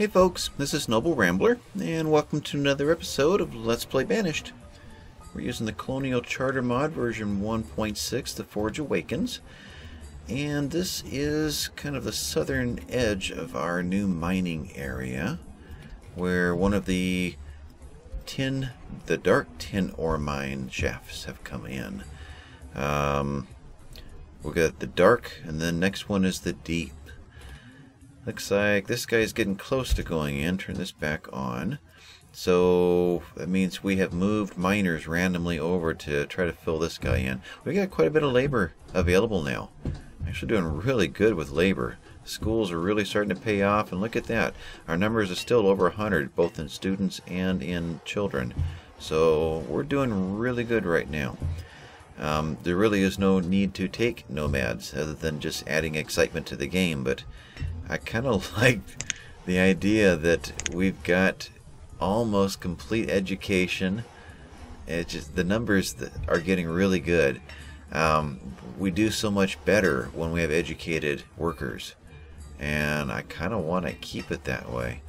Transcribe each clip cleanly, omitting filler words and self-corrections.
Hey folks, this is Noble Rambler, and welcome to another episode of Let's Play Banished. We're using the Colonial Charter mod version 1.6, The Forge Awakens. And this is kind of the southern edge of our new mining area, where one of the dark tin ore mine shafts have come in. We've got the dark, and then next one is the deep. Looks like this guy's getting close to going in. Turn this back on. So that means we have moved miners randomly over to try to fill this guy in. We got quite a bit of labor available now. Actually doing really good with labor. Schools are really starting to pay off, and look at that. Our numbers are still over 100, both in students and in children. So we're doing really good right now. There really is no need to take nomads other than just adding excitement to the game, but I kind of like the idea that we've got almost complete education. It's just the numbers that are getting really good. We do so much better when we have educated workers, and I kind of want to keep it that way.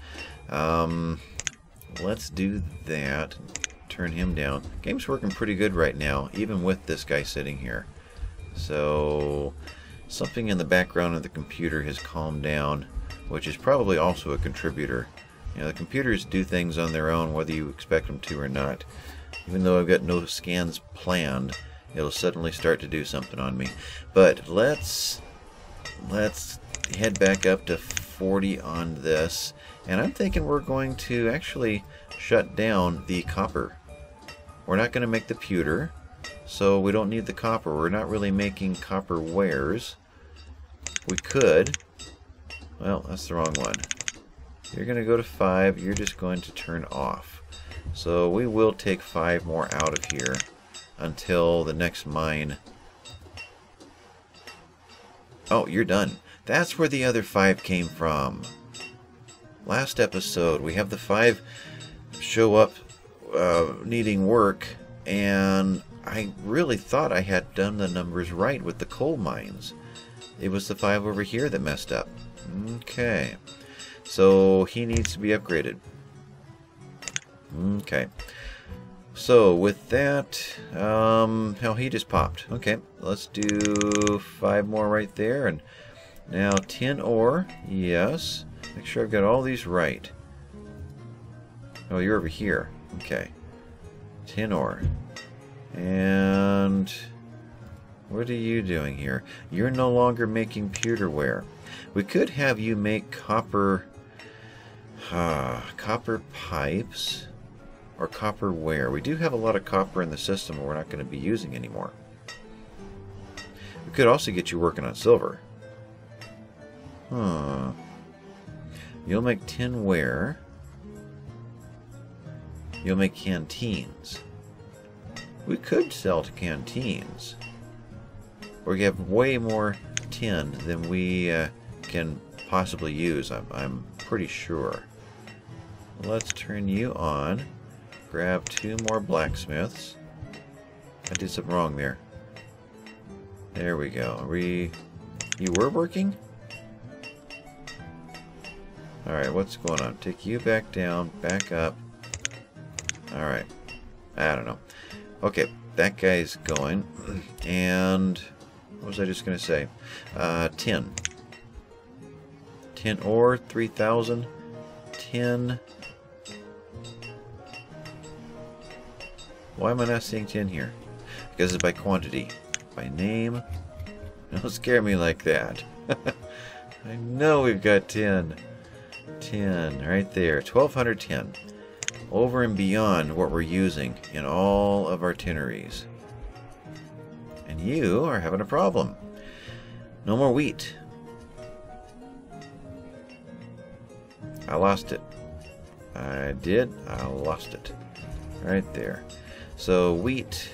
Let's do that. Turn him down. Game's working pretty good right now, even with this guy sitting here. So something in the background of the computer has calmed down, which is probably also a contributor. You know, the computers do things on their own whether you expect them to or not. Even though I've got no scans planned, it'll suddenly start to do something on me. But let's head back up to 40 on this, and I'm thinking we're going to actually shut down the copper. We're not going to make the pewter, so we don't need the copper. We're not really making copper wares. We could. Well, that's the wrong one. You're going to go to 5. You're just going to turn off. So we will take 5 more out of here until the next mine. Oh, you're done. That's where the other 5 came from. Last episode, we have the 5 show up needing work, and I really thought I had done the numbers right with the coal mines. It was the 5 over here that messed up. Okay. So he needs to be upgraded. Okay. So with that, hell, he just popped. Okay, let's do 5 more right there. And now tin ore, yes. Make sure I've got all these right. Oh, you're over here. Okay. Tin ore. And what are you doing here? You're no longer making pewterware. We could have you make copper copper pipes or copperware. We do have a lot of copper in the system we're not going to be using anymore. We could also get you working on silver. You'll make tinware. You'll make canteens. We could sell to canteens. We have way more tin than we can possibly use, I'm pretty sure. Let's turn you on. Grab 2 more blacksmiths. I did something wrong there. There we go. You were working? Alright, what's going on? Take you back down, back up. Alright. I don't know. Okay, that guy's going. And what was I just going to say? Tin. Tin ore, 3,000. Tin. Why am I not seeing tin here? Because it's by quantity. By name. Don't scare me like that. I know we've got tin. Tin, right there. 1,200 tin. Over and beyond what we're using in all of our tinneries. And you are having a problem. No more wheat. I lost it. I did. I lost it. Right there. So wheat.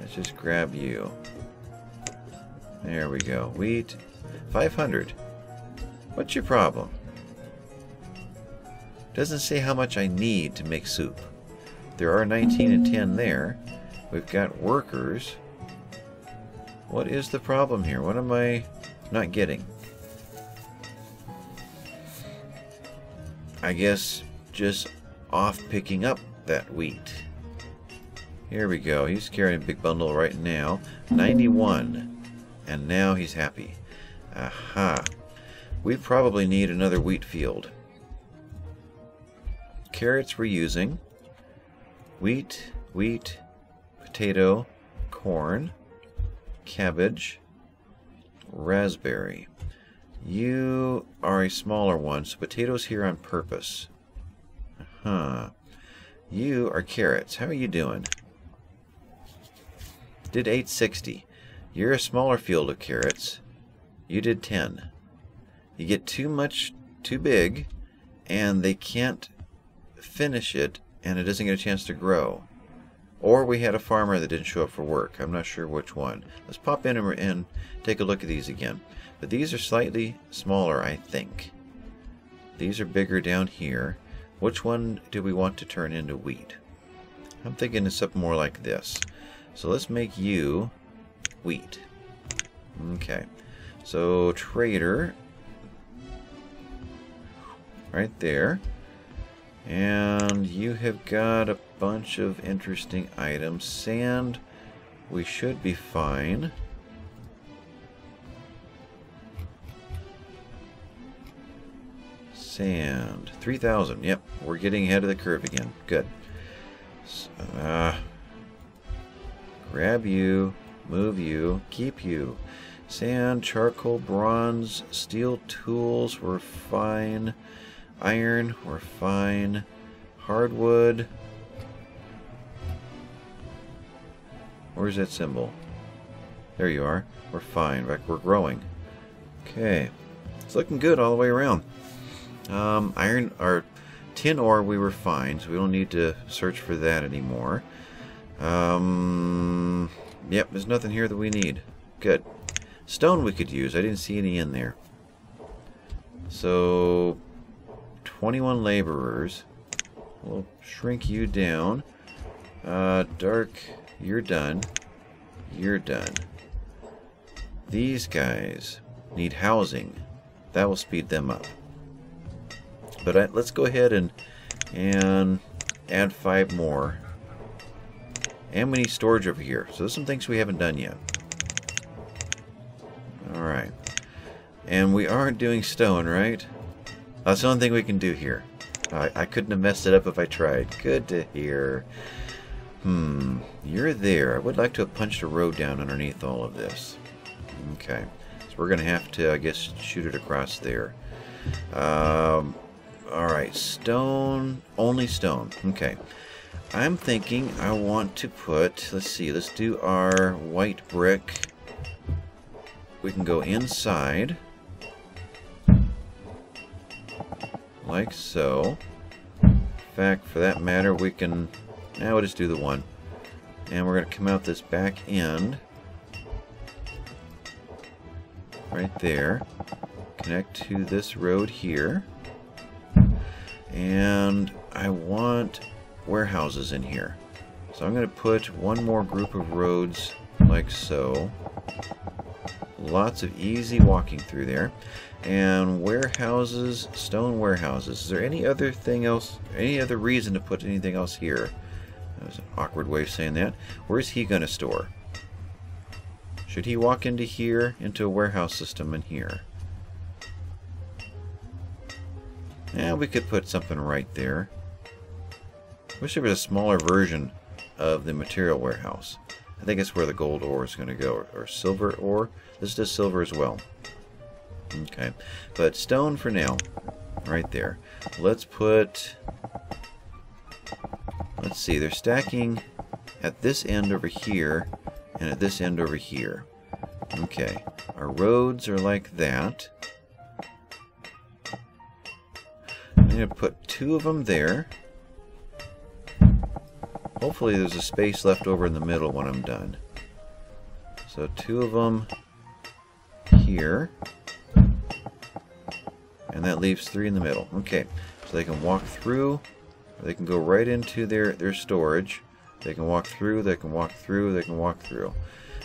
Let's just grab you. There we go. Wheat. 500. What's your problem? Doesn't say how much I need to make soup. There are 19 and 10 there. We've got workers. What is the problem here? What am I not getting? I guess just off picking up that wheat. Here we go. He's carrying a big bundle right now. 91. And now he's happy. Aha. We probably need another wheat field. Carrots we're using. Wheat, potato, corn, cabbage, raspberry. You are a smaller one, so potatoes here on purpose. Huh. You are carrots. How are you doing? Did 860. You're a smaller field of carrots. You did 10. You get too big, and they can't finish it, and it doesn't get a chance to grow. Or we had a farmer that didn't show up for work. I'm not sure which one. Let's pop in and take a look at these again. But these are slightly smaller, I think. These are bigger down here. Which one do we want to turn into wheat? I'm thinking it's something more like this. So let's make you wheat. Okay. So trader. Right there. And you have got a bunch of interesting items. Sand. We should be fine. Sand. 3,000. Yep. We're getting ahead of the curve again. Good. So, grab you. Move you. Keep you. Sand, charcoal, bronze, steel tools. We're fine. Iron. We're fine. Hardwood. Where's that symbol? There you are. We're fine. In fact, we're growing. Okay. It's looking good all the way around. Iron or tin ore we were fine, so we don't need to search for that anymore. Yep, there's nothing here that we need. Good. Stone we could use. I didn't see any in there. So 21 laborers. We'll shrink you down. Dark, you're done. You're done. These guys need housing. That will speed them up. But let's go ahead and add 5 more. And we need storage over here. So there's some things we haven't done yet. Alright. And we aren't doing stone, right? That's the only thing we can do here. I couldn't have messed it up if I tried. Good to hear. You're there. I would like to have punched a road down underneath all of this. Okay. So we're going to have to, I guess, shoot it across there. Alright, stone, only stone. Okay. I'm thinking I want to put, let's see, let's do our white brick. We can go inside. Like so. In fact, for that matter, we can, now we'll just do the one. And we're going to come out this back end. Right there. Connect to this road here. And I want warehouses in here. So I'm going to put one more group of roads like so. Lots of easy walking through there. And warehouses, stone warehouses. Is there any other thing else, any other reason to put anything else here? That was an awkward way of saying that. Where is he going to store? Should he walk into here, into a warehouse system in here? Yeah, we could put something right there. Wish there was a smaller version of the material warehouse. I think it's where the gold ore is going to go, or silver ore. This does silver as well. Okay, but stone for now, right there. Let's put, let's see, they're stacking at this end over here, and at this end over here. Okay, our roads are like that. I'm going to put 2 of them there. Hopefully there's a space left over in the middle when I'm done. So 2 of them here. And that leaves 3 in the middle. Okay, so they can walk through. Or they can go right into their storage. They can walk through, they can walk through, they can walk through.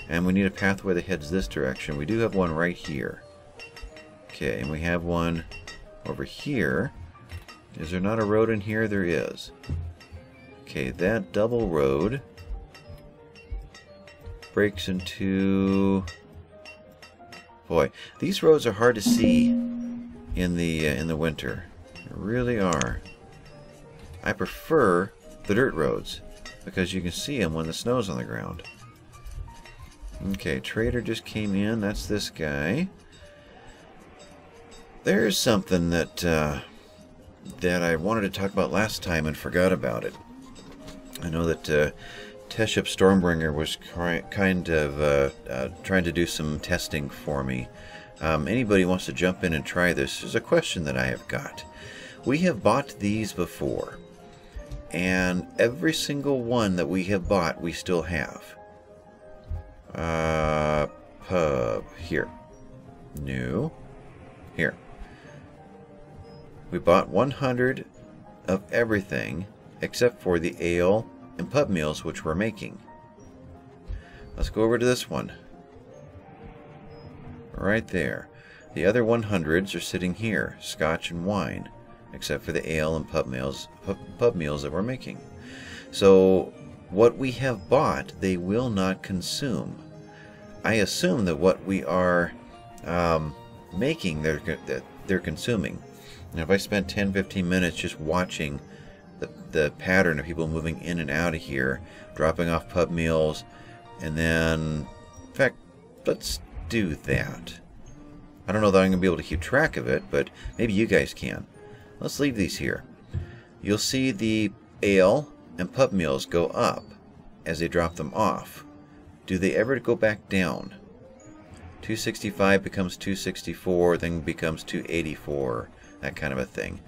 And we need a pathway that heads this direction. We do have one right here. Okay, and we have one over here. Is there not a road in here? There is. Okay, that double road breaks into... Boy, these roads are hard to see in the winter. They really are. I prefer the dirt roads because you can see them when the snow's on the ground. Okay, trader just came in. That's this guy. There's something that that I wanted to talk about last time and forgot about it. I know that Teship Stormbringer was kind of trying to do some testing for me. Anybody wants to jump in and try this? There's a question that I have got. We have bought these before, and every single one that we have bought we still have. Pub here. New. Here. We bought 100 of everything except for the ale and pub meals which we're making. Let's go over to this one. Right there. The other 100s are sitting here, scotch and wine, except for the ale and pub meals that we're making. So what we have bought, they will not consume. I assume that what we are making, they're consuming. Now, if I spent 10-15 minutes just watching the pattern of people moving in and out of here, dropping off pub meals, and then, in fact, let's do that. I don't know that I'm going to be able to keep track of it, but maybe you guys can. Let's leave these here. You'll see the ale and pub meals go up as they drop them off. Do they ever go back down? 265 becomes 264, then becomes 284, that kind of a thing,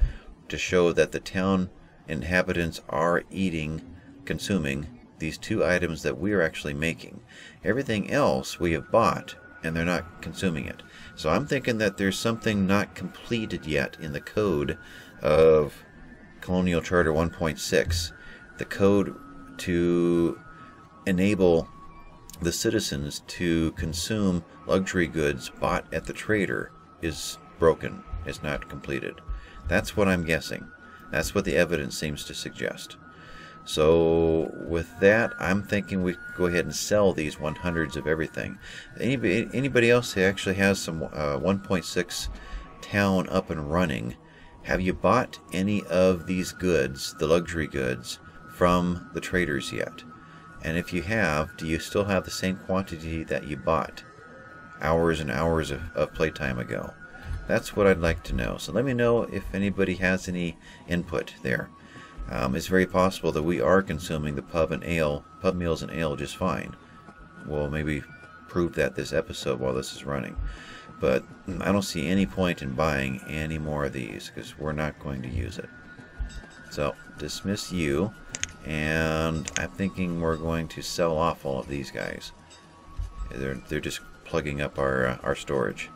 to show that the town inhabitants are eating, consuming these two items that we are actually making. Everything else we have bought, and they're not consuming it. So I'm thinking that there's something not completed yet in the code of Colonial Charter 1.6, the code to enable the citizens to consume luxury goods bought at the trader is broken, is not completed. That's what I'm guessing. That's what the evidence seems to suggest. So with that, I'm thinking we go ahead and sell these 100s of everything. Anybody else who actually has some 1.6 town up and running, have you bought any of these goods, the luxury goods, from the traders yet? And if you have, do you still have the same quantity that you bought hours and hours of playtime ago? That's what I'd like to know. So let me know if anybody has any input there. It's very possible that we are consuming the pub meals and ale just fine. We'll maybe prove that this episode while this is running. But I don't see any point in buying any more of these because we're not going to use it. So dismiss you. And I'm thinking we're going to sell off all of these guys. They're just plugging up our storage.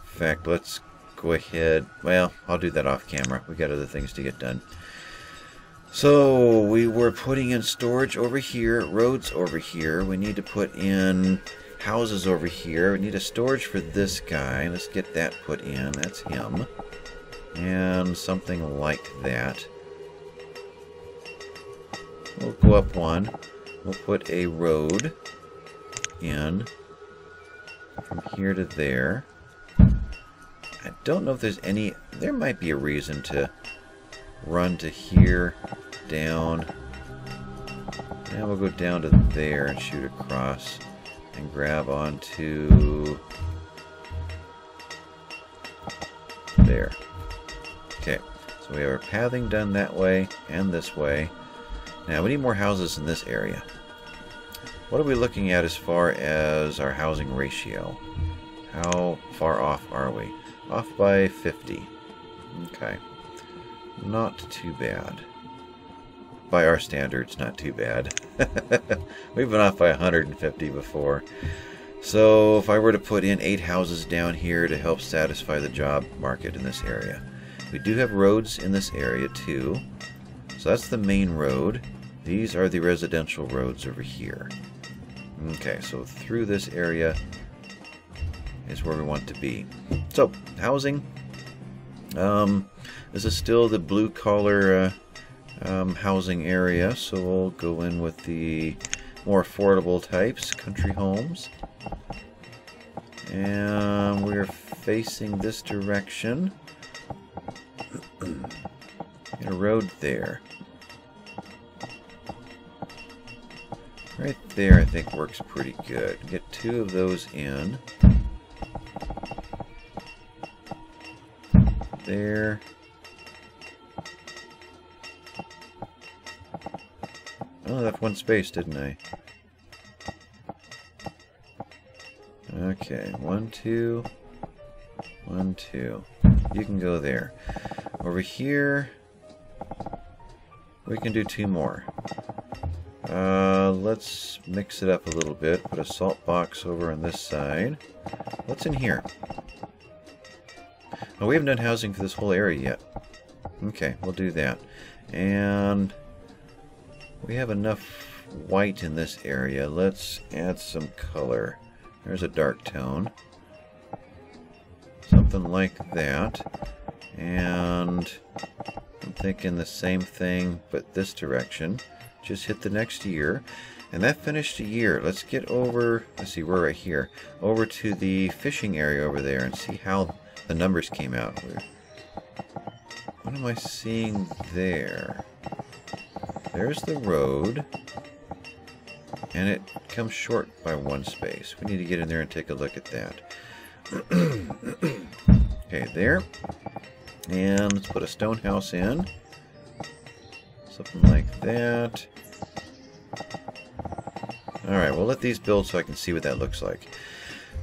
In fact, let's go ahead. Well, I'll do that off camera. We've got other things to get done. So we were putting in storage over here, roads over here. We need to put in houses over here. We need a storage for this guy. Let's get that put in. That's him. And something like that. We'll go up one. We'll put a road in from here to there. I don't know if there's any... There might be a reason to run to here, down. Now we'll go down to there and shoot across and grab onto there. Okay, so we have our pathing done that way and this way. Now, we need more houses in this area. What are we looking at as far as our housing ratio? How far off are we? Off by 50. Okay. Not too bad. By our standards, not too bad. We've been off by 150 before. So, if I were to put in 8 houses down here to help satisfy the job market in this area. We do have roads in this area, too. So that's the main road. These are the residential roads over here. Okay, so through this area is where we want to be. So, housing, This is still the blue-collar housing area, so we'll go in with the more affordable types, country homes. And we're facing this direction. A road there. Right there, I think, works pretty good. Get two of those in. There. Oh, I left one space, didn't I? Okay, 1, 2. 1, 2. You can go there. Over here, we can do two more. Let's mix it up a little bit. Put a salt box over on this side. What's in here? Oh, we haven't done housing for this whole area yet. Okay, we'll do that. And we have enough white in this area. Let's add some color. There's a dark tone. Something like that. And I'm thinking the same thing, but this direction. Just hit the next year. And that finished a year. Let's get over, let's see, we're right here. Over to the fishing area over there and see how the numbers came out. What am I seeing there? There's the road. And it comes short by one space. We need to get in there and take a look at that. Okay, there. And let's put a stone house in. Something like that. Alright, we'll let these build so I can see what that looks like.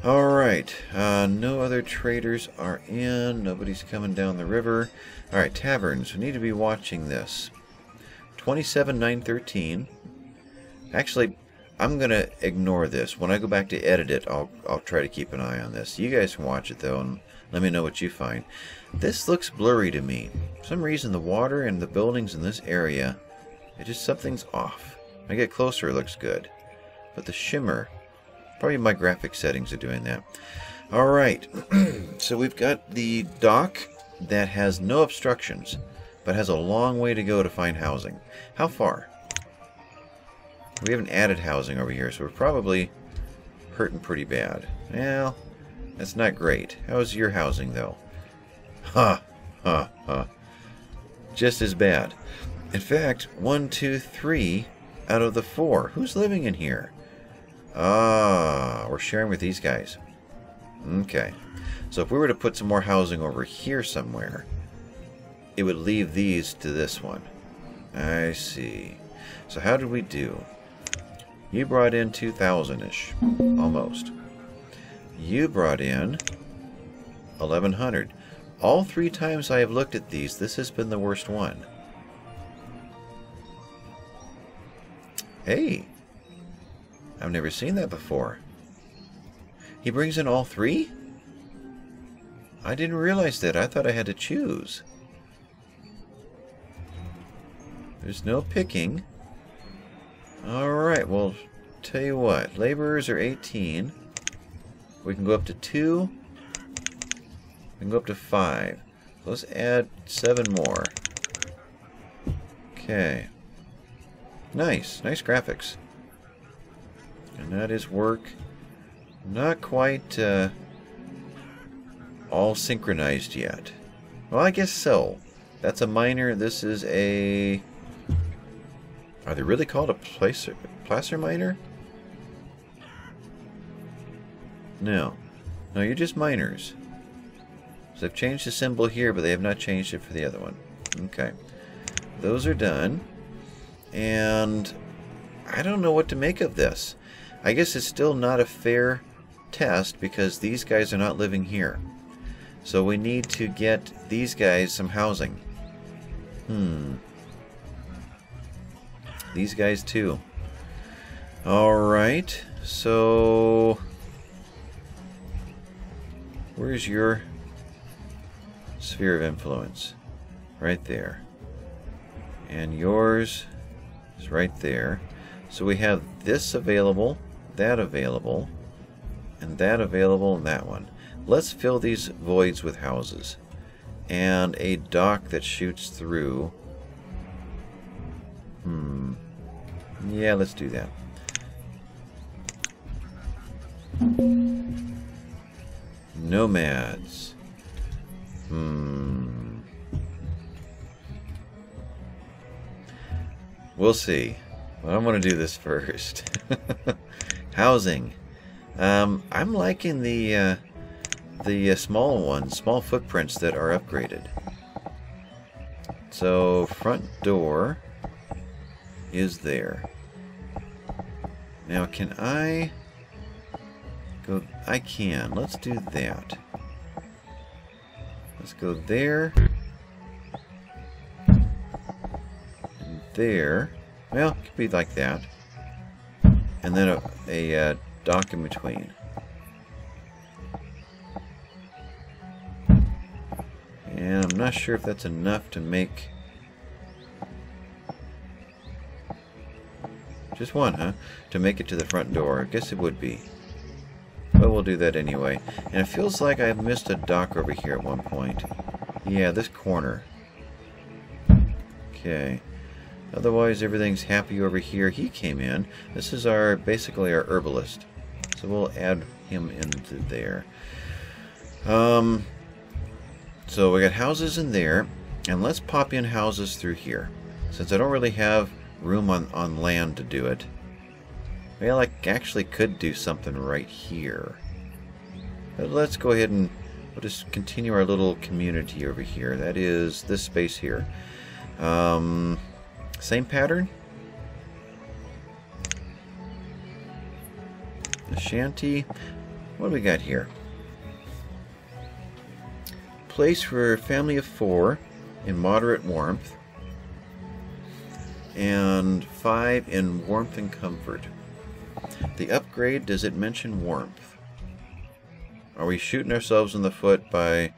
Alright, no other traders are in. Nobody's coming down the river. Alright, taverns. We need to be watching this. 27,913. Actually, I'm going to ignore this. When I go back to edit it, I'll try to keep an eye on this. You guys can watch it, though, and let me know what you find. This looks blurry to me. For some reason, the water and the buildings in this area, it just, something's off. When I get closer, it looks good. But the shimmer, probably my graphic settings are doing that. Alright, so we've got the dock that has no obstructions, but has a long way to go to find housing. How far? We haven't added housing over here, so we're probably hurting pretty bad. Well, that's not great. How's your housing, though? Ha! Ha! Ha! Just as bad. In fact, 1, 2, 3 out of the 4. Who's living in here? Ah, we're sharing with these guys. Okay. So if we were to put some more housing over here somewhere, it would leave these to this one. I see. So how did we do? You brought in 2,000-ish. Almost. You brought in 1,100. All 3 times I have looked at these, this has been the worst one. Hey! I've never seen that before. He brings in all 3? I didn't realize that. I thought I had to choose. There's no picking. Alright, well, tell you what. Laborers are 18. We can go up to 2. We can go up to 5. Let's add 7 more. Okay. Nice. Nice graphics. And that is work. Not quite all synchronized yet. Well, I guess so. That's a miner. This is a... Are they really called a placer miner? No. No, you're just miners. So they've changed the symbol here, but they have not changed it for the other one. Okay. Those are done. And I don't know what to make of this. I guess it's still not a fair test because these guys are not living here. So we need to get these guys some housing. These guys too. Alright, so where's your sphere of influence? Right there. And yours is right there. So we have this available, and that available, and that one. Let's fill these voids with houses. and a dock that shoots through. Yeah, let's do that. Nomads. We'll see. But I'm going to do this first. Housing. I'm liking the small ones, small footprints that are upgraded. So, front door is there. Now, can I go? I can. Let's do that. Let's go there. And there. Well, it could be like that. And then a dock in between. And I'm not sure if that's enough to make... Just one, huh? To make it to the front door. I guess it would be. But we'll do that anyway. And it feels like I missed a dock over here at one point. Yeah, this corner. Okay. Otherwise, everything's happy over here. He came in. This is our, basically our herbalist. So we'll add him into there. So we got houses in there. And let's pop in houses through here. Since I don't really have room on land to do it. Well, I actually could do something right here. But let's go ahead and we'll just continue our little community over here. That is this space here. Same pattern. The shanty. What do we got here? Place for a family of 4 in moderate warmth and 5 in warmth and comfort. The upgrade, does it mention warmth? Are we shooting ourselves in the foot by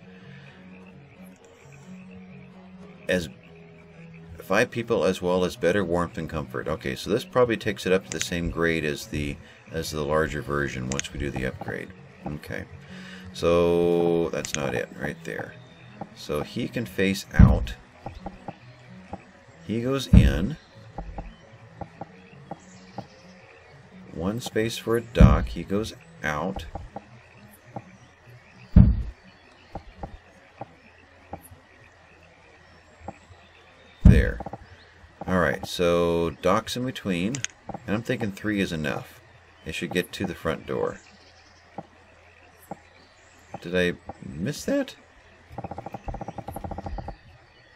as 5 people as well as better warmth and comfort? Okay, so this probably takes it up to the same grade as the larger version once we do the upgrade. Okay, so that's not it right there. So he can face out. He goes in. 1 space for a dock. He goes out. There. Alright, so docks in between. And I'm thinking 3 is enough. It should get to the front door. Did I miss that?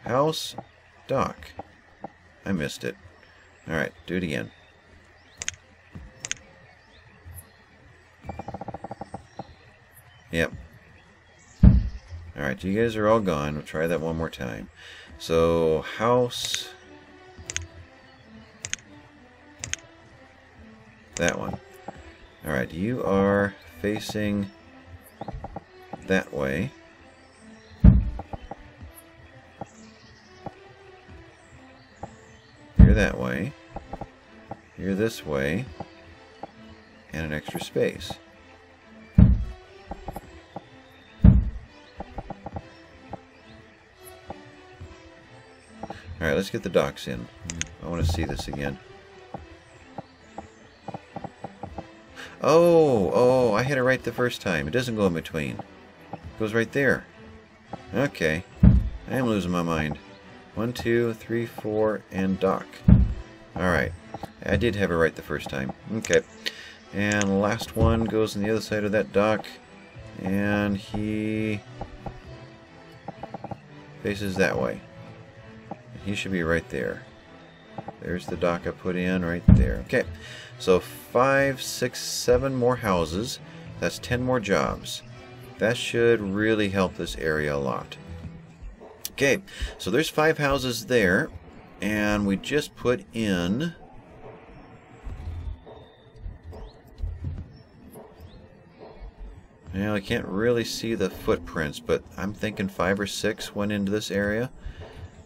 House, dock. I missed it. Alright, do it again. Yep. Alright, you guys are all gone. We'll try that one more time. So, house. That one. Alright, you are facing that way. You're that way. You're this way. And an extra space. All right, let's get the docks in. I want to see this again. Oh, I had it right the first time. It doesn't go in between. It goes right there. Okay. I am losing my mind. 1, 2, 3, 4, and dock. All right. I did have it right the first time. Okay. And last one goes on the other side of that dock. And he faces that way. He should be right there. There's the dock I put in right there. Okay, so 5, 6, 7 more houses. That's 10 more jobs. That should really help this area a lot. Okay, so there's 5 houses there, and we just put in... Now, I can't really see the footprints, but I'm thinking 5 or 6 went into this area.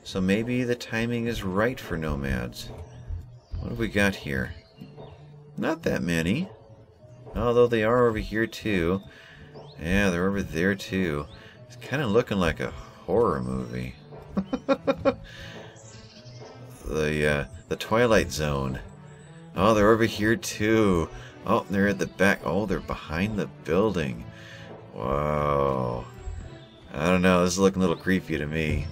So maybe the timing is right for nomads. What have we got here? Not that many. Although they are over here too. Yeah, they're over there too. It's kind of looking like a horror movie. The Twilight Zone. Oh, they're over here too. Oh, they're at the back. Oh, they're behind the building. Wow. I don't know. This is looking a little creepy to me.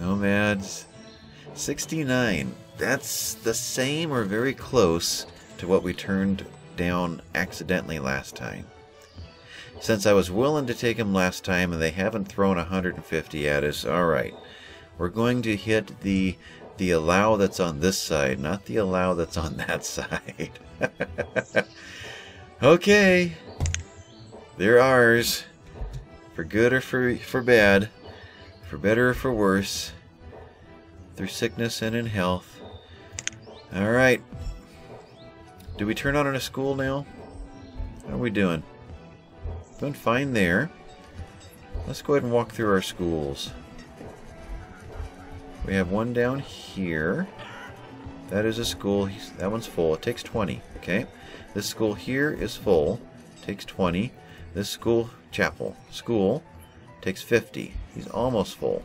Nomads. 69. That's the same or very close to what we turned down accidentally last time. Since I was willing to take them last time and they haven't thrown 150 at us, alright. We're going to hit the allow that's on this side, not the allow that's on that side. Okay. They're ours. For good or for bad. For better or for worse. Through sickness and in health. Alright. Do we turn on a school now? How are we doing? Doing fine there. Let's go ahead and walk through our schools. We have one down here. That is a school. That one's full. It takes 20. Okay. This school here is full. Takes 20. This school, chapel, school, takes 50. He's almost full.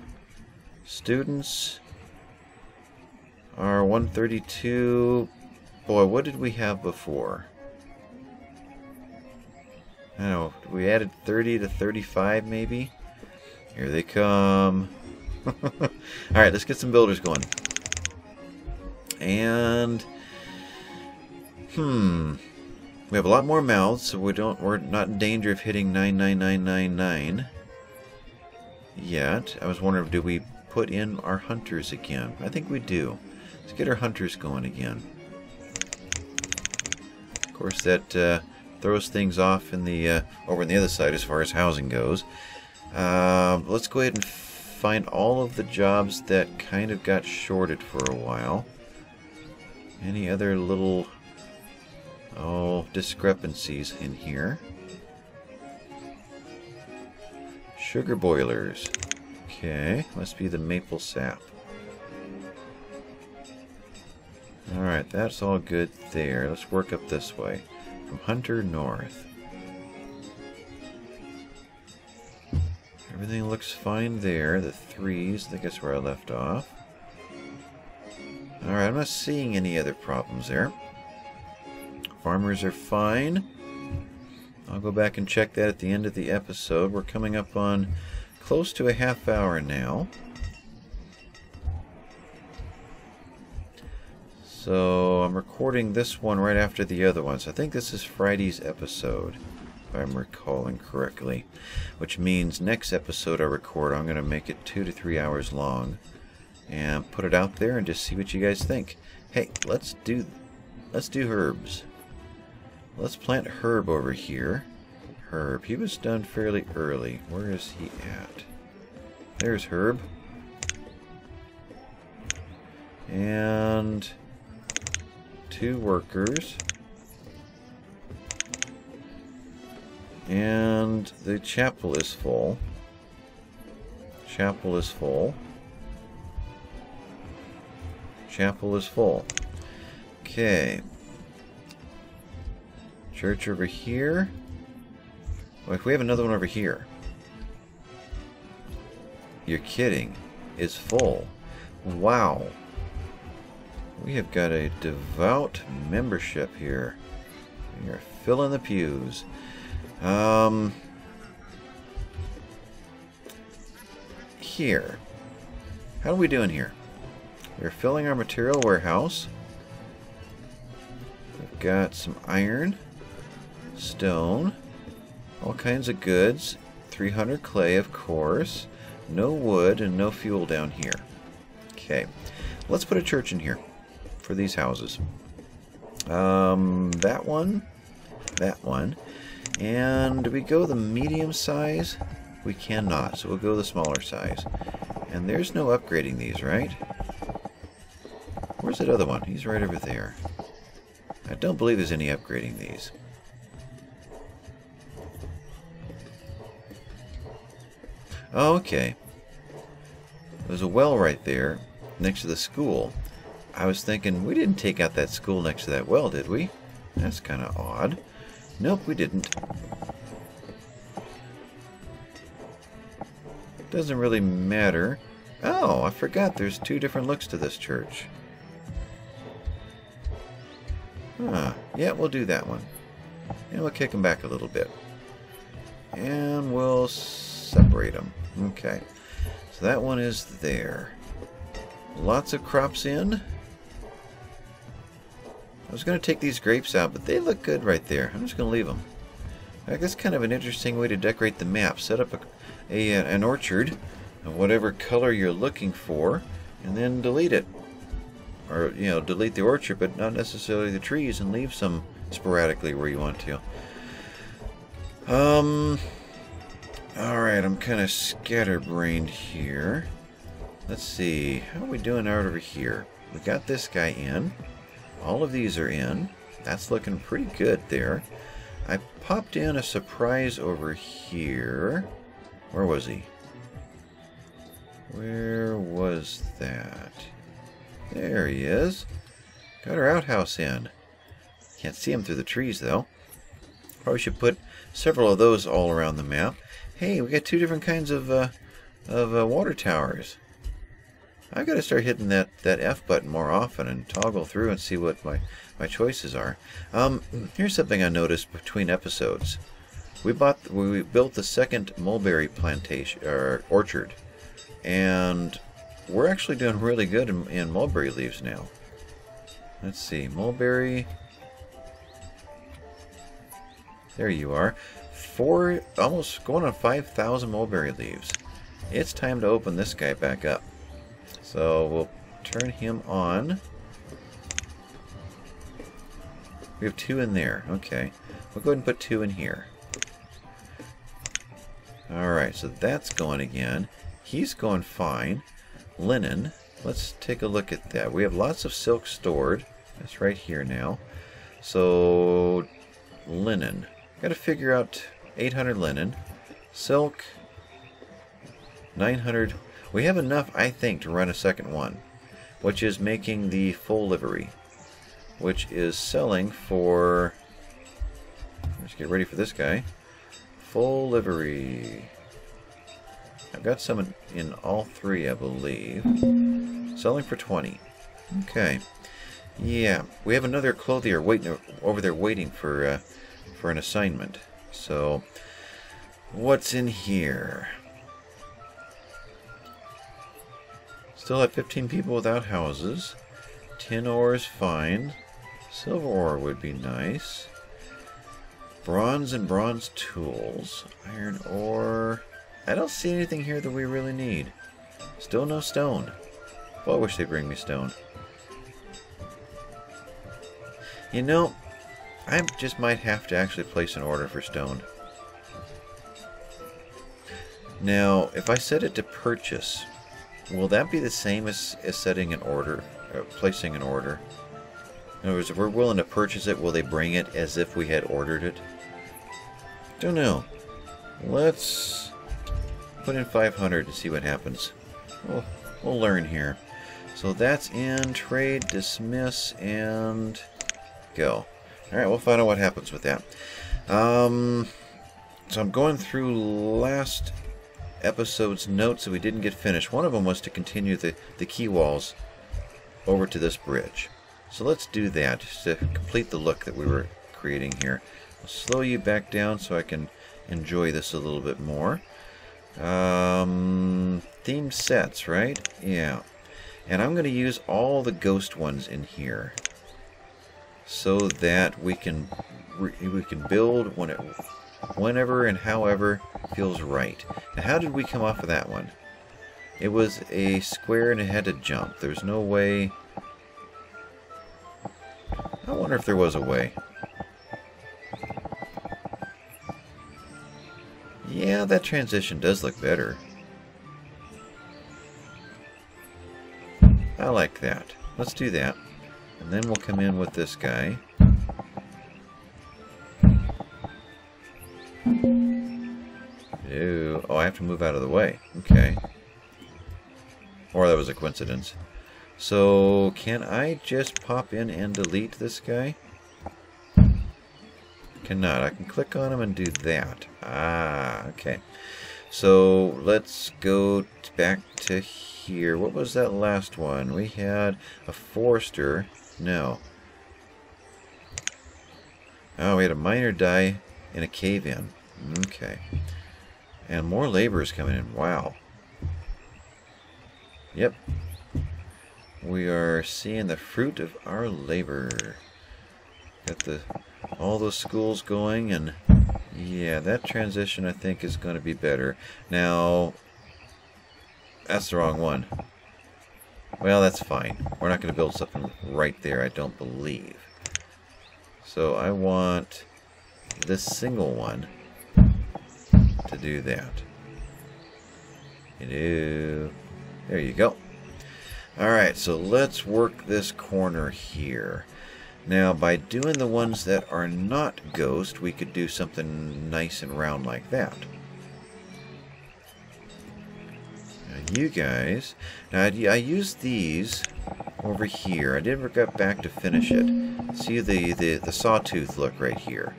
Students are 132. Boy, what did we have before? I don't know. We added 30 to 35 maybe. Here they come. Alright, let's get some builders going. And we have a lot more mouths, so we're not in danger of hitting 99999 yet. I was wondering, do we put in our hunters again? I think we do. Let's get our hunters going again. Of course, that throws things off in the over on the other side as far as housing goes. Let's go ahead and find all of the jobs that kind of got shorted for a while. Any other little discrepancies in here? Sugar boilers. Okay, must be the maple sap. Alright, that's all good there. Let's work up this way. From Hunter North. Everything looks fine there. The threes, I think that's where I left off. Alright, I'm not seeing any other problems there. Farmers are fine. I'll go back and check that at the end of the episode. We're coming up on close to a half hour now. So I'm recording this one right after the other one. So I think this is Friday's episode, if I'm recalling correctly. Which means next episode I record, I'm going to make it 2 to 3 hours long. And put it out there and just see what you guys think. Hey, let's do herbs. Let's plant herb over here. Herb. He was done fairly early. Where is he at? There's herb. And 2 workers, and the chapel is full. Chapel is full. Chapel is full. Okay. Church over here. Well, if we have another one over here. You're kidding. It's full. Wow. We have got a devout membership here. We are filling the pews. Here. How are we doing here? We're filling our material warehouse. We've got some iron, stone, all kinds of goods, 300 clay, of course, no wood, and no fuel down here. Okay. Let's put a church in here. For these houses. That one. That one. And do we go the medium size? We cannot. So we'll go the smaller size. And there's no upgrading these, right? Where's that other one? He's right over there. I don't believe there's any upgrading these. Oh, okay. There's a well right there next to the school. I was thinking, we didn't take out that school next to that well, did we? That's kind of odd. Nope, we didn't. Doesn't really matter. Oh, I forgot there's two different looks to this church. Huh. Yeah, we'll do that one. And we'll kick them back a little bit. And we'll separate them. Okay. So that one is there. Lots of crops in. I was going to take these grapes out, but they look good right there. I'm just going to leave them. I guess kind of an interesting way to decorate the map. Set up an orchard of whatever color you're looking for, and then delete it. Or, you know, delete the orchard, but not necessarily the trees, and leave some sporadically where you want to. Alright, I'm kind of scatterbrained here. Let's see, how are we doing out over here? We got this guy in. All of these are in. That's looking pretty good there. I popped in a surprise over here. Where was he? Where was that? There he is. Got our outhouse in. Can't see him through the trees, though. Probably should put several of those all around the map. Hey, we got two different kinds of water towers. I've got to start hitting that F button more often and toggle through and see what my choices are. Here's something I noticed between episodes. We built the second mulberry plantation or orchard, and we're actually doing really good in mulberry leaves now. Let's see, mulberry. There you are. Almost going on 5,000 mulberry leaves. It's time to open this guy back up. So we'll turn him on. We have two in there. Okay. We'll go ahead and put two in here. Alright, so that's going again. He's going fine. Linen. Let's take a look at that. We have lots of silk stored. That's right here now. So, linen. Got to figure out 800 linen. Silk, 900... We have enough, I think, to run a second one, which is making the full livery, which is selling for... Let's get ready for this guy. Full livery. I've got some in all three, I believe. Selling for 20. Okay. Yeah, we have another clothier waiting over there, waiting for an assignment. So, what's in here? Still have 15 people without houses. Tin ore is fine. Silver ore would be nice. Bronze and bronze tools. Iron ore. I don't see anything here that we really need. Still no stone. Well, I wish they'd bring me stone. You know, I just might have to actually place an order for stone. Now, if I set it to purchase, will that be the same as setting an order, or placing an order? In other words, if we're willing to purchase it, will they bring it as if we had ordered it? Don't know. Let's put in 500 and see what happens. We'll learn here. So that's in trade, dismiss, and go. Alright, we'll find out what happens with that. So I'm going through last episode's notes that we didn't get finished. One of them was to continue the key walls over to this bridge. So let's do that just to complete the look that we were creating here. I'll slow you back down so I can enjoy this a little bit more. Theme sets, right? Yeah. And I'm going to use all the ghost ones in here so that we can build whenever and however feels right. Now, how did we come off of that one? It was a square and it had to jump. There's no way. I wonder if there was a way. Yeah, that transition does look better. I like that. Let's do that. And then we'll come in with this guy. Ew. Oh, I have to move out of the way. Okay. Or that was a coincidence. So, can I just pop in and delete this guy? Cannot. I can click on him and do that. Ah, okay. So let's go back to here. What was that last one? We had a forester. No. Oh, we had a miner die in a cave-in. Okay. And more laborers coming in. Wow. Yep. We are seeing the fruit of our labor. Got all those schools going, and yeah, that transition I think is going to be better. Now, that's the wrong one. Well, that's fine. We're not going to build something right there, I don't believe. So I want this single one to do that. There you go. Alright, so let's work this corner here. Now, by doing the ones that are not ghost, we could do something nice and round like that. Now, you guys... Now, I used these over here. I never got back to finish it. See the sawtooth look right here.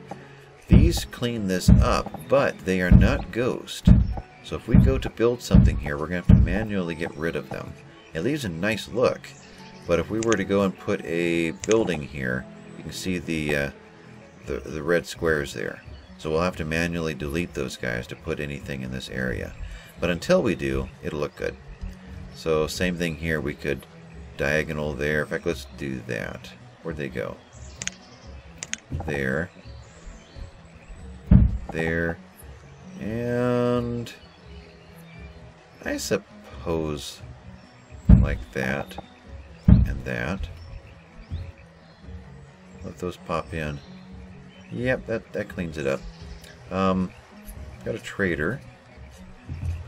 These clean this up, but they are not ghost. So if we go to build something here, we're going to have to manually get rid of them. It leaves a nice look. But if we were to go and put a building here, you can see the red squares there. So we'll have to manually delete those guys to put anything in this area. But until we do, it'll look good. So same thing here. We could diagonal there. In fact, let's do that. Where'd they go? There. There. And I suppose like that. And that. Let those pop in. Yep, that cleans it up. Got a trader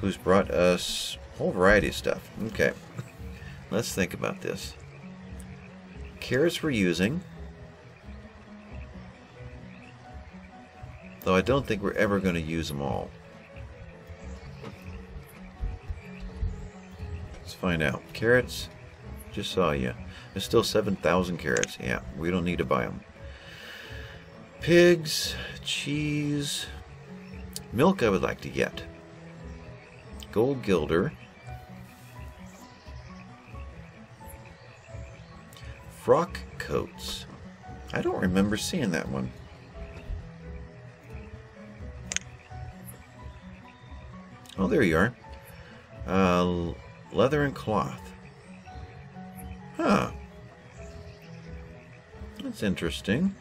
who's brought us a whole variety of stuff. Okay, let's think about this. Carrots we're using. Though I don't think we're ever going to use them all. Let's find out. Carrots. Just saw you. There's still 7,000 carrots. Yeah, we don't need to buy them. Pigs, cheese, milk I would like to get. Gold gilder. Frock coats. I don't remember seeing that one. Oh, there you are. Leather and cloth. Huh. That's interesting.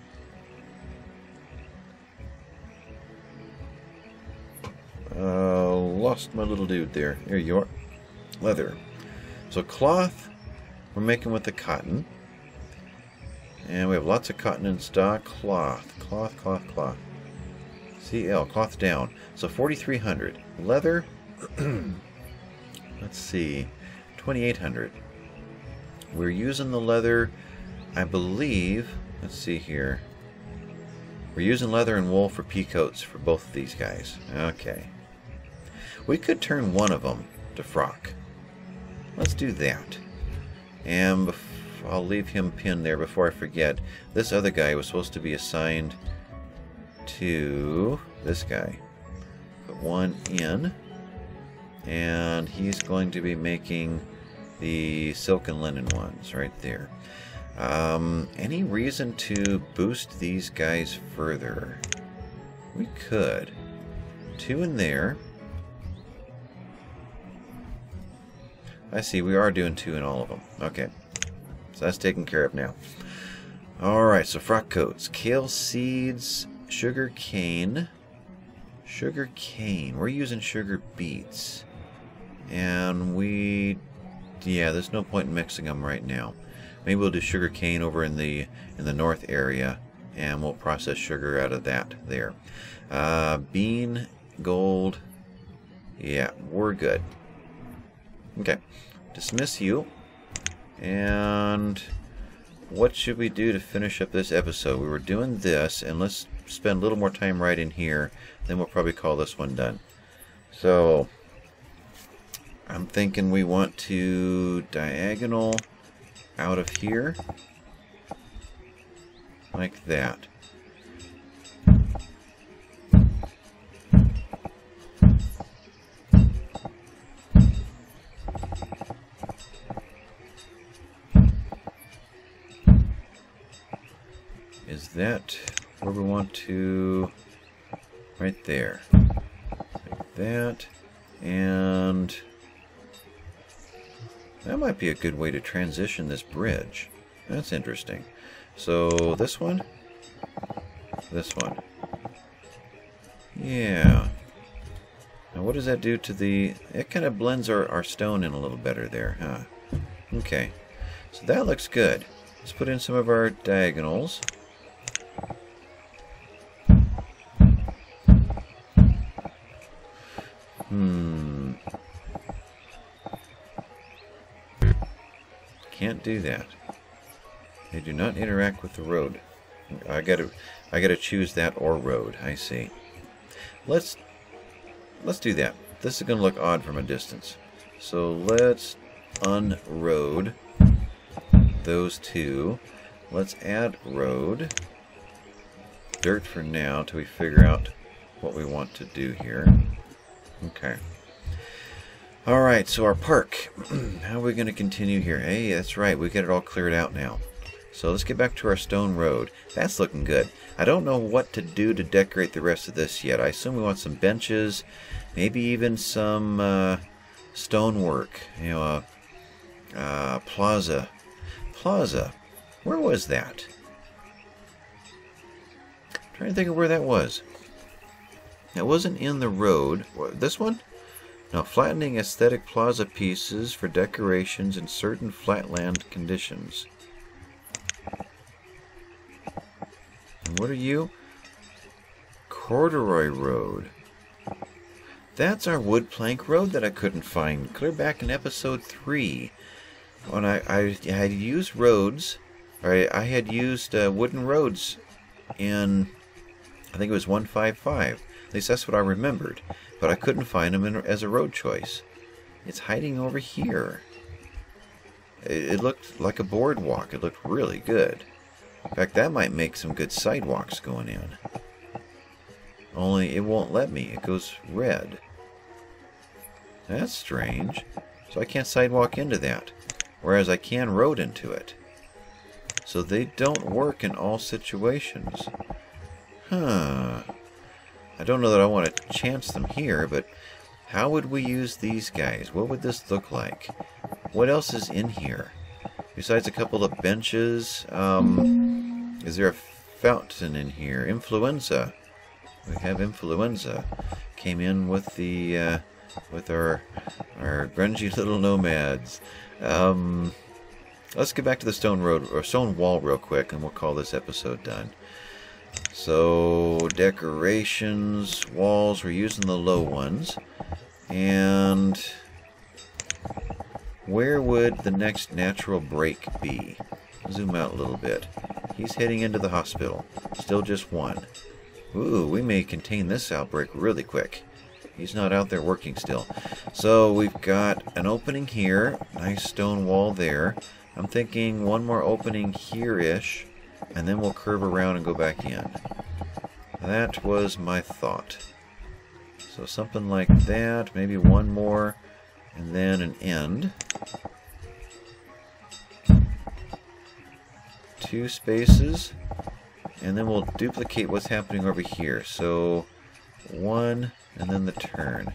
Lost my little dude there. There you are. Leather. So cloth, we're making with the cotton. And we have lots of cotton in stock. Cloth. Cloth, cloth, cloth. CL. Cloth down. So 4,300. Leather. Let's see. 2,800. We're using the leather, I believe, let's see here. We're using leather and wool for pea coats for both of these guys. Okay. We could turn one of them to frock. Let's do that. And I'll leave him pinned there before I forget. This other guy was supposed to be assigned to this guy. Put one in. And he's going to be making... the silk and linen ones right there. Any reason to boost these guys further? We could. Two in there. I see, we are doing two in all of them. Okay. So that's taken care of now. Alright, so frock coats. Kale seeds, sugar cane. Sugar cane. We're using sugar beets. And we... yeah, there's no point in mixing them right now. Maybe we'll do sugar cane over in the north area, and we'll process sugar out of that there. Bean, gold. Yeah, we're good. Okay, dismiss you. And what should we do to finish up this episode? We were doing this, and let's spend a little more time right in here. Then we'll probably call this one done. So... I'm thinking we want to diagonal out of here like that. is that where we want to, right there, like that, and that might be a good way to transition this bridge. That's interesting. So this one, yeah. Now what does that do to the, it kind of blends our stone in a little better there, huh? Okay, so that looks good. Let's put in some of our diagonals. Can't do that. They do not interact with the road. I gotta choose that or road. I see. Let's do that. This is gonna look odd from a distance. So let's unroad those two. Let's add road. Dirt for now till we figure out what we want to do here. Okay. Alright, so our park. How are we going to continue here? Hey, that's right. We got it all cleared out now. So let's get back to our stone road. That's looking good. I don't know what to do to decorate the rest of this yet. I assume we want some benches, maybe even some stonework. You know, plaza. Plaza. Where was that? I'm trying to think of where that was. That wasn't in the road. This one? Now, flattening aesthetic plaza pieces for decorations in certain flatland conditions. And what are you? Corduroy Road. That's our wood plank road that I couldn't find. Clear back in episode 3. When I had used roads, or I had used wooden roads in, I think it was 155. At least that's what I remembered, but I couldn't find them as a road choice. It's hiding over here. It looked like a boardwalk. It looked really good. In fact, that might make some good sidewalks going in. Only it won't let me. It goes red. That's strange. So I can't sidewalk into that, whereas I can road into it. So they don't work in all situations. Huh. I don't know that I want to chance them here, but how would we use these guys? What would this look like? What else is in here? Besides a couple of benches, is there a fountain in here? Influenza. We have influenza. Came in with the with our grungy little nomads. Let's get back to the stone road or stone wall real quick, and we'll call this episode done. So, decorations, walls, we're using the low ones. And where would the next natural break be? Zoom out a little bit. He's heading into the hospital. Still just one. Ooh, we may contain this outbreak really quick. He's not out there working still. So, we've got an opening here. Nice stone wall there. I'm thinking one more opening here-ish. And then we'll curve around and go back in. That was my thought. So something like that, maybe one more, and then an end. 2 spaces, and then we'll duplicate what's happening over here. So one, and then the turn.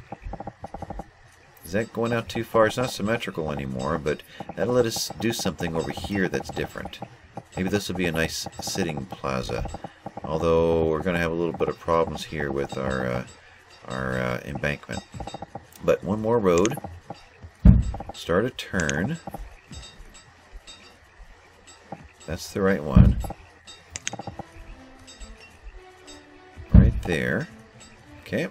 Is that going out too far? It's not symmetrical anymore, but that'll let us do something over here that's different. Maybe this will be a nice sitting plaza, although we're going to have a little bit of problems here with our embankment. But one more road, start a turn. That's the right one, right there. Okay.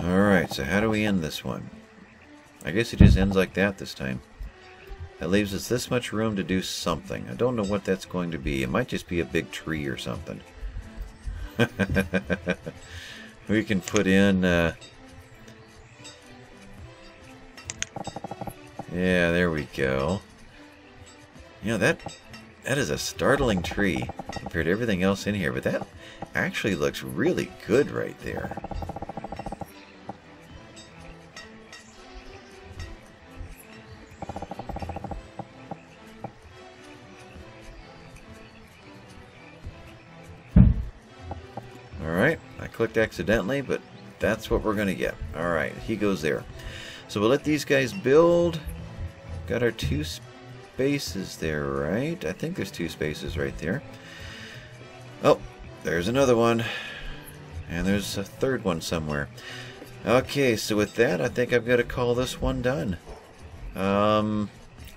All right. So how do we end this one? I guess it just ends like that this time. That leaves us this much room to do something. I don't know what that's going to be. It might just be a big tree or something. We can put in... Yeah, there we go. You know, that is a startling tree compared to everything else in here. But that actually looks really good right there. clicked accidentally, but that's what we're going to get. All right, he goes there. So we'll let these guys build. Got our two spaces there, right? I think there's two spaces right there. Oh, there's another one. And there's a third one somewhere. Okay, so with that, I think I've got to call this one done.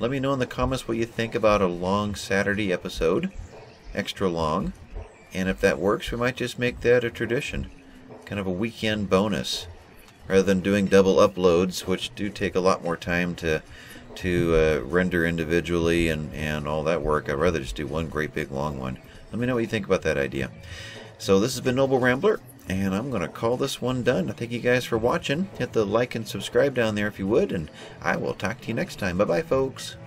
Let me know in the comments what you think about a long Saturday episode. Extra long. And if that works, we might just make that a tradition. Kind of a weekend bonus. Rather than doing double uploads, which do take a lot more time to render individually and all that work. I'd rather just do one great big long one. Let me know what you think about that idea. So this has been Noble Rambler, and I'm going to call this one done. I thank you guys for watching. Hit the like and subscribe down there if you would, and I will talk to you next time. Bye-bye, folks.